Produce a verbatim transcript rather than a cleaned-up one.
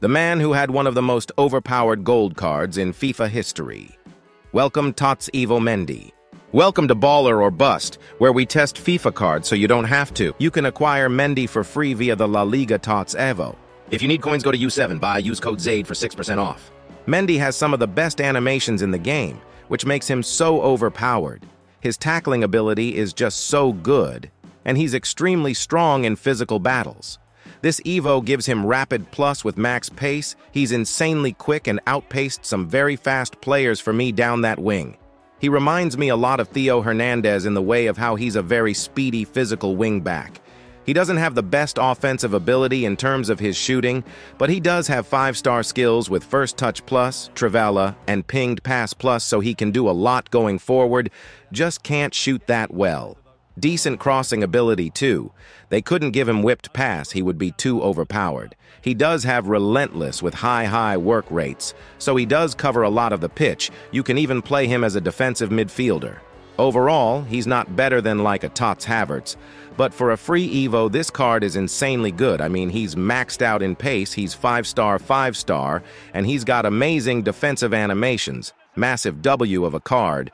the man who had one of the most overpowered gold cards in FIFA history. Welcome, Tots Evo Mendy. Welcome to Baller or Bust, where we test FIFA cards so you don't have to. You can acquire Mendy for free via the La Liga Tots Evo. If you need coins, go to U seven, buy, use code Zade for six percent off. Mendy has some of the best animations in the game, which makes him so overpowered. His tackling ability is just so good, and he's extremely strong in physical battles. This Evo gives him Rapid Plus with max pace. He's insanely quick and outpaced some very fast players for me down that wing. He reminds me a lot of Theo Hernandez in the way of how he's a very speedy physical wing back. He doesn't have the best offensive ability in terms of his shooting, but he does have five-star skills with First Touch Plus, Trivella, and Pinged Pass Plus, so he can do a lot going forward, just can't shoot that well. Decent crossing ability too. They couldn't give him Whipped Pass, he would be too overpowered. He does have Relentless with high, high work rates, so he does cover a lot of the pitch. You can even play him as a defensive midfielder. Overall, he's not better than like a Tots Havertz, but for a free Evo, this card is insanely good. I mean, he's maxed out in pace, he's five-star, five-star, and he's got amazing defensive animations. Massive W of a card.